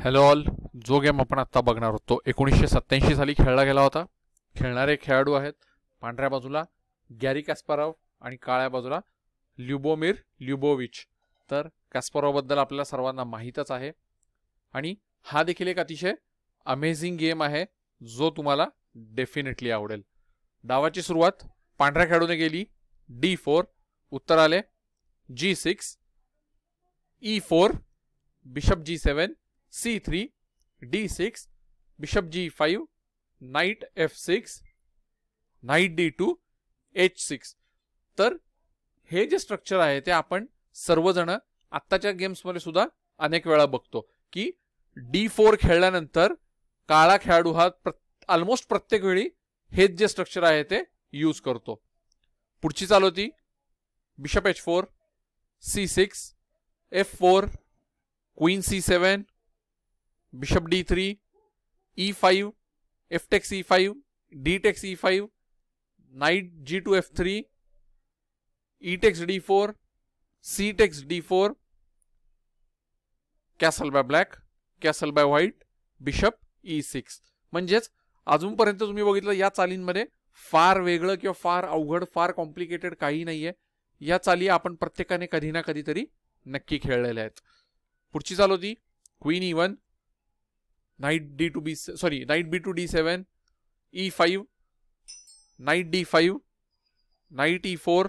Hello all, जो game आपण आता बघणार आहोत तो 1987 साली खेळला गेला होता। खेळणारे खेळाडू आहेत पांढऱ्या बाजूला गॅरी कास्पारोव आणि काळ्या बाजूला ल्युबोमिर ल्युबोविच। तर कास्पारोव बद्दल आपल्याला सर्वांना माहितच आहे आणि हा देखील एक अतिशय अमेजिंग गेम आहे जो तुम्हाला डेफिनेटली आवडेल। डावाची सुरुवात पांढऱ्या खेळाडूने केली D4, उत्तर आले G6, E4, bishop G7, C3, D6, bishop G5, night F6, night D2, H6। तर हे जे स्ट्रक्चर आहे ते आपण सर्वजण आत्ताच्या गेम्स मध्ये सुद्धा अनेक वेळा बघतो की D4 खेळल्यानंतर काळा खेळाडू हा ऑलमोस्ट प्रत्येक वेळी हेच जे स्ट्रक्चर आहे ते यूज करतो। पुढची चाल होती bishop H4, C6, F4, queen C7, bishop D3, E5, F takes E5, D takes E5, knight G2 F3, E takes D4, C takes D4, castle by black, castle by white, bishop E6। म्हणजेच अजूनपर्यंत तुम्ही बघितलं या चालींमध्ये फार वेगळं किंवा फार अवघड फार complicated काही नाहीये। या चाली आपण प्रत्येकाने कधी ना कधीतरी नक्की खेळलेल्या आहेत। पुढची चाल होती queen E1, knight B2 D7, E5, knight D5, knight E4,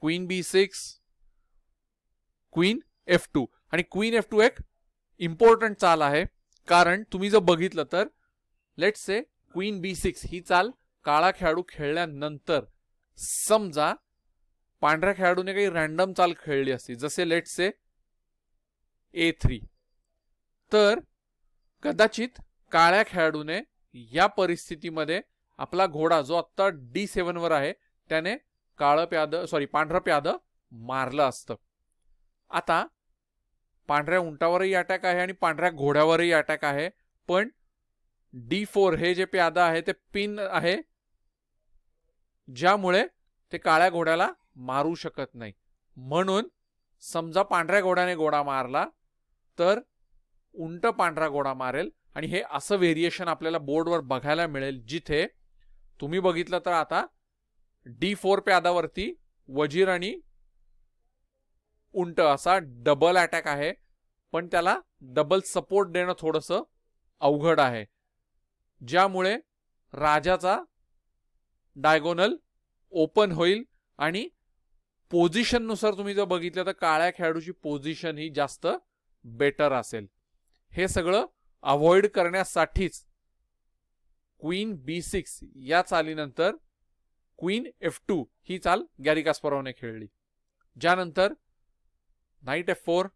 queen B6, queen F2। आणि क्वीन F2 एक इम्पॉर्टंट चाल आहे कारण तुम्ही जर बघितलं तर लेट्स से क्वीन B6 ही चाल काळा खेळाडू खेळल्यानंतर समजा पांढऱ्या खेळाडूने काही रैंडम चाल खेळली असती जसे लेट्स से A3, तर कदाचित काळ्या खेळाडूने या परिस्थितीमध्ये आपला घोडा जो आता D7 वर आहे त्याने पांढरा प्याद मारला असतं। आता पांढऱ्या उंटावरही अटॅक आहे आणि पांढऱ्या घोड्यावरही अटॅक आहे, पण D4 हे जे प्याद आहे ते पिन आहे ज्यामुळे ते काळ्या घोड्याला मारू शकत नाही। म्हणून समजा पांढऱ्या घोड्याने घोडा मारला तर उंट पांढरा घोडा मारेल आणि हे असं व्हेरिएशन आपल्याला बोर्डवर बघायला मिळेल जिथे तुम्ही बघितलं तर आता D4 प्यादावरती वजीर आणि उंट असा डबल अटॅक आहे, पण त्याला डबल सपोर्ट देणं थोडंसं अवघड आहे ज्यामुळे राजाचा डायगोनल ओपन होईल आणि पोझिशन नुसार तुम्ही जर बघितलं तर काळ्या खेळाडूची पोझिशन ही जास्त बेटर असेल। हे सगळं अवॉइड करण्यासाठीच क्वीन B6 या चालीनंतर क्वीन F2 ही चाल गॅरी कास्पारोव्हने खेळली, ज्यानंतर night F4,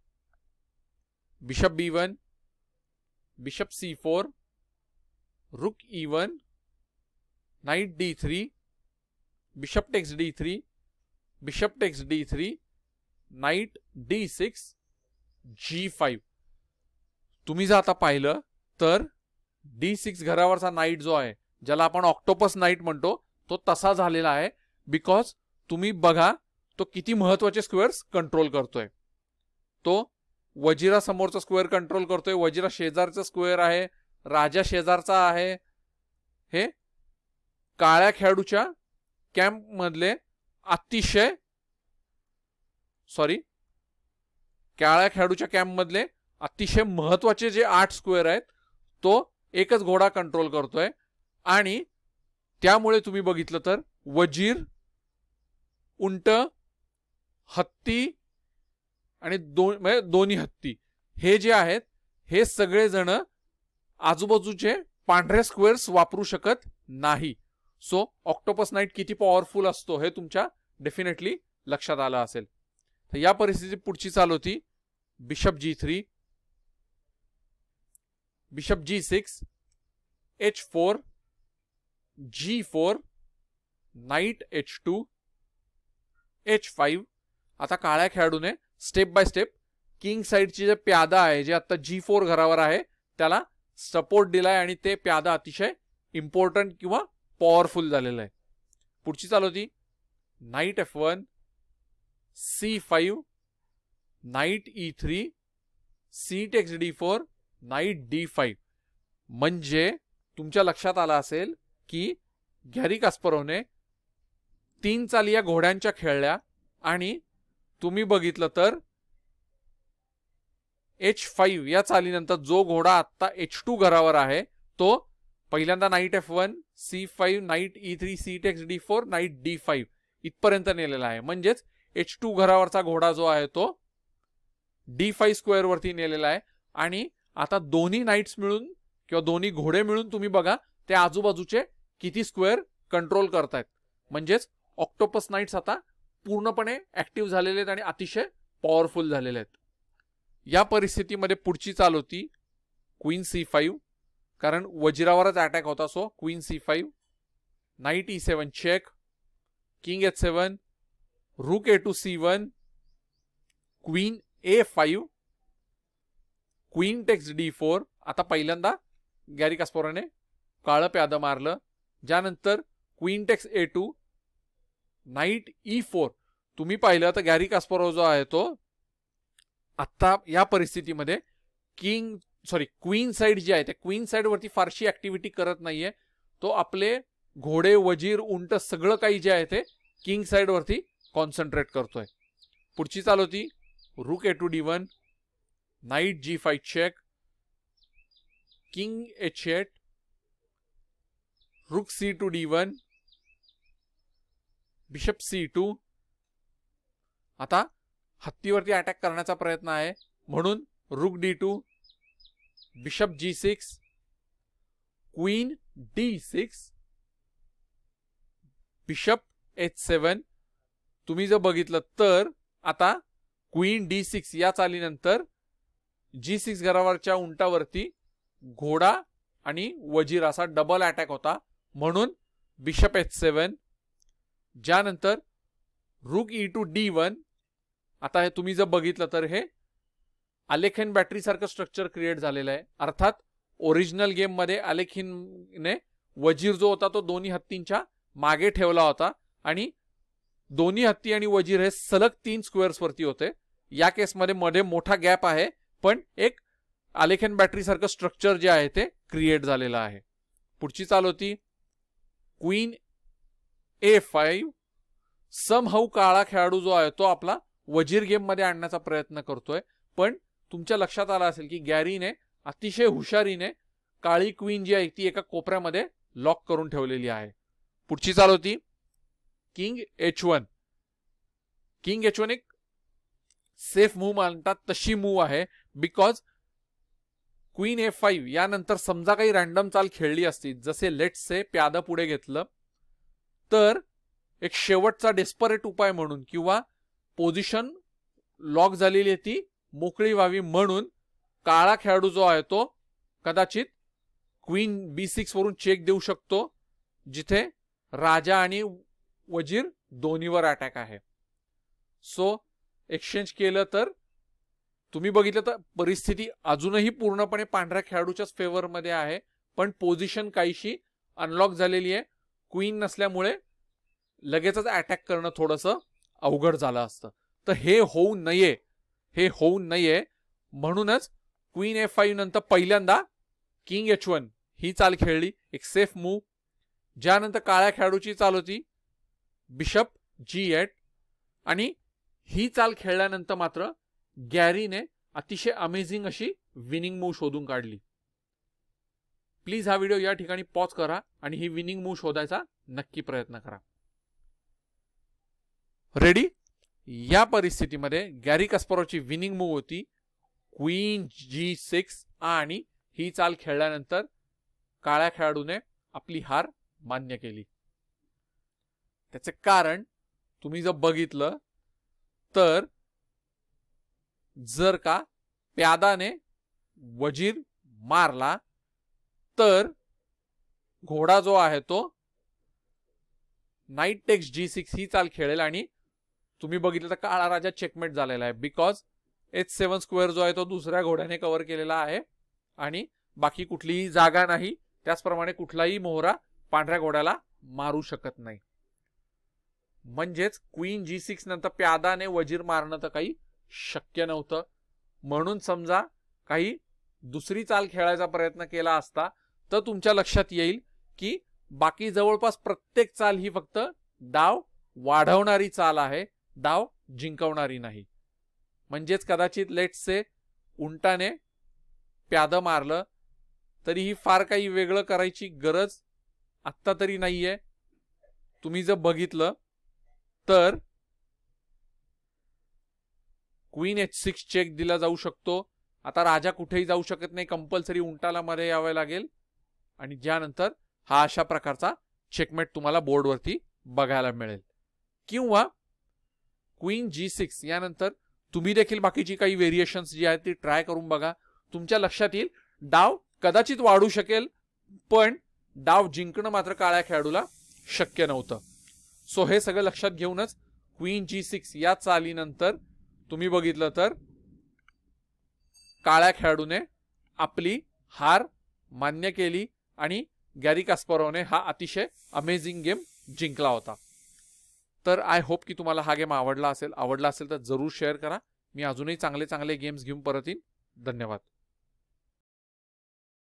bishop B1, bishop C4, rook E1, knight D3, bishop takes D3, bishop takes D3, knight D6, G5। तुम्ही जर आता पाहिलं तर D6 घरावरचा नाइट जो आहे ज्याला आपण ऑक्टोपस नाइट म्हणतो तो तसा झालेला आहे बिकॉज तुम्ही बघा तो किती महत्त्वाचे स्क्वेअर्स कंट्रोल करतोय। तो वजीरा समोरचा स्क्वेअर कंट्रोल करतोय, वजीरा शेजारचा स्क्वेअर आहे, राजा शेजारचा आहे। हे काळ्या खेळाडूच्या कॅम्प मधले काळ्या खेळाडूच्या कॅम्प मधले अतिशय महत्त्वाचे जे 8 स्क्वेअर आहेत तो एकच घोडा कंट्रोल करतोय आणि त्यामुळे तुम्ही बघितलं तर वजीर, उंट, हत्ती आणि दोन्ही हत्ती हे जे आहेत हे सगळे जण आजूबाजूचे पांढरे स्क्वेअर्स वापरू शकत नाही। सो ऑक्टोपस नाइट किती पॉवरफुल असतो हे तुमच्या डेफिनेटली लक्षात आलं असेल। तर या परिस्थितीत पुढची चाल होती bishop G3, bishop G6, H4, G4, night H2, H5। आता काळ्या खेळाडूने स्टेप बाय स्टेप किंग साइडची जे प्यादा आहे जे आता G4 घरावर आहे त्याला सपोर्ट दिलाय आणि ते प्यादा अतिशय इम्पॉर्टंट किंवा पॉवरफुल झालेलं आहे। पुढची चाल होती knight F1, C5, knight E3, C takes D4, knight D5 म्हणजे तुमच्या लक्षात आला असेल की गॅरी कास्परोव्हने 3 चाली या घोड्यांच्या खेळल्या आणि तुम्ही बघितलं तर H5 या चालीनंतर जो घोडा आता H2 घरावर आहे तो पहिल्यांदा knight F1 C5 knight E3 C takes D4 knight D5 इतपर्यंत नेलेला आहे म्हणजे H2 घरावरचा घोडा जो आहे तो D5 स्क्वेअर वरती नेलेला आहे आणि आता दोन्ही नाईट्स मिळून किंवा दोन्ही घोडे मिळून तुम्ही बघा ते आजूबाजूचे किती स्क्वेअर कंट्रोल करतात म्हणजे ऑक्टोपस नाईट्स आता पूर्णपणे ऍक्टिव्ह झालेले आहेत आणि अतिशय पॉवरफुल झालेले आहेत। या परिस्थितीमध्ये पुढची चाल होती क्वीन C5 कारण वजीरावरच अटॅक होता so queen C5 knight E7 check king H7 rook A2 C1 queen A5 queen takes D4 आता पहिल्यांदा गॅरी कास्परोव्हने काळं प्यादं मारलं ज्यानंतर queen takes A2 night E4 तुम्ही पाहिलं तर गॅरी कास्परोव्ह जो आहे तो आता या परिस्थितीमध्ये क्वीन साइड जी आहे ते क्वीन साइड वरती फारशी ऍक्टिव्हिटी करत नाहीये तो आपले घोडे वजीर उंट सगळं काही जे आहे ते किंग साइड वरती कॉन्सन्ट्रेट करतोय। पुढची चाल होती रूक A2 D1 night G5 check king H8 रूक C2 D1 बिशप C2 आता हत्तीवरती अटॅक करण्याचा प्रयत्न आहे म्हणून रूक D2 bishop G6 queen D6 bishop H7 तुम्ही जर बघितलं तर आता क्वीन D6 या चालीनंतर G6 घरावरच्या उंटावरती घोडा आणि वजीर असा डबल अटॅक होता म्हणून बिशप H7 ज्यानंतर रूक E2 D1 आता हे तुम्ही जर बघितलं तर हे अलेखिन बॅटरी सारखं स्ट्रक्चर क्रिएट झालेलं आहे अर्थात ओरिजिनल गेम मध्ये अलेखिनने वजीर जो होता तो दोन्ही हत्तींच्या मागे ठेवला होता आणि दोन्ही हत्ती आणि वजीर हे सलग 3 स्क्वेअर्स वरती होते। या केस मध्ये मोठा गॅप आहे पण एक अलेखिन बॅटरी सारखं स्ट्रक्चर जे आहे ते क्रिएट झालेलं आहे। पुढची चाल होती क्वीन A5 समहाऊ काळा खेळाडू जो आहे तो आपला वजीर गेम मध्ये आणण्याचा प्रयत्न करतोय पण तुमच्या लक्षात आला असेल की गॅरीने अतिशय हुशारीने काळी क्वीन जी आहे ती एका कोपऱ्यामध्ये लॉक करून ठेवलेली आहे। पुढची चाल होती किंग H1 किंग H1 एक सेफ मूव मानतात तशी मूव आहे बिकॉज क्वीन A5 यानंतर समजा काही रँडम चाल खेळली असती जसे लेट्स से प्यादा पुढे घेतलं तर एक शेवटचा डेस्परेट उपाय म्हणून किंवा पोझिशन लॉक झालेली आहे ती मोकळी व्हावी म्हणून काळा खेळाडू जो आहे तो कदाचित क्वीन B6 वरून चेक देऊ शकतो जिथे राजा आणि वजीर दोन्हीवर अटॅक आहे सो एक्सचेंज केलं तर तुम्ही बघितलं तर परिस्थिती अजूनही पूर्णपणे पांढऱ्या खेळाडूच्याच फेवर मध्ये आहे पण पोझिशन काहीशी अनलॉक झालेली आहे क्वीन नसल्यामुळे लगेचच अटॅक करणं थोडंसं अवघड झालं असतं तर हे होऊ नये म्हणूनच क्वीन A5 नंतर पहिल्यांदा किंग H1 ही चाल खेळली एक सेफ मूव ज्यानंतर काळ्या खेळाडूची चाल होती बिशप G8 आणि ही चाल खेळल्यानंतर मात्र गॅरीने अतिशय अमेझिंग अशी विनिंग मूव शोधून काढली। प्लीज हा व्हिडिओ या ठिकाणी पॉज करा आणि ही विनिंग मूव शोधायचा नक्की प्रयत्न करा। रेडी या परिस्थितीमध्ये गॅरी कास्परोव्हची विनिंग मूव होती क्वीन G6 आणि ही चाल खेळल्यानंतर काळ्या खेळाडूने आपली हार मान्य केली। त्याचे कारण तुम्ही जर बघितलं तर जर का प्यादाने वजीर मारला तर घोडा जो आहे तो नाईट टेक्स G6 ही चाल खेळेल आणि तुम्ही बघितलं तर काळा राजा चेकमेट झालेला आहे बिकॉज H7 स्क्वेअर जो आहे तो दुसऱ्या घोड्याने कव्हर केलेला आहे आणि बाकी कुठलीही जागा नाही त्याचप्रमाणे कुठलाही मोहरा पांढऱ्या घोड्याला मारू शकत नाही म्हणजेच क्वीन G6 नंतर प्यादाने वजीर मारणं तर काही शक्य नव्हतं म्हणून समजा काही दुसरी चाल खेळायचा प्रयत्न केला असता तर तुमच्या लक्षात येईल की बाकी जवळपास प्रत्येक चाल ही फक्त डाव वाढवणारी चाल आहे, डाव जिंकवणारी नाही। म्हणजे कदाचित लेट्स से उंटाने प्यादं मारलं तरी ही फार काही वेगळं करायची गरज आत्ता तरी नाहीये। तुम्ही जर बघितलं तर क्वीन H6 चेक दिला जाऊ शकतो। आता राजा कुठेही जाऊ शकत नाही, कंपल्सरी उंटाला मध्ये यावे लागेल आणि ज्यानंतर हा अशा प्रकारचा चेकमेट तुम्हाला बोर्डवरती बघायला मिळेल। किंवा क्वीन G6 यानंतर तुम्ही देखील बाकीची काही व्हेरिएशन्स जी आहेत ती ट्राय करून बघा। तुमच्या लक्षात येईल डाव कदाचित वाढू शकेल पण डाव जिंकणं मात्र काळ्या खेळाडूला शक्य नव्हतं। सो हे सगळं लक्षात घेऊनच क्वीन G6 या चालीनंतर तुम्ही बघितलं तर काळ्या खेळाडूने आपली हार मान्य केली आणि गॅरी कास्परोव्हने हा अतिशय अमेजिंग गेम जिंकला होता। तर आय होप की तुम्हाला हा गेम आवडला असेल तर जरूर शेअर करा। मी अजूनही चांगले चांगले गेम्स घेऊन परत येईन। धन्यवाद।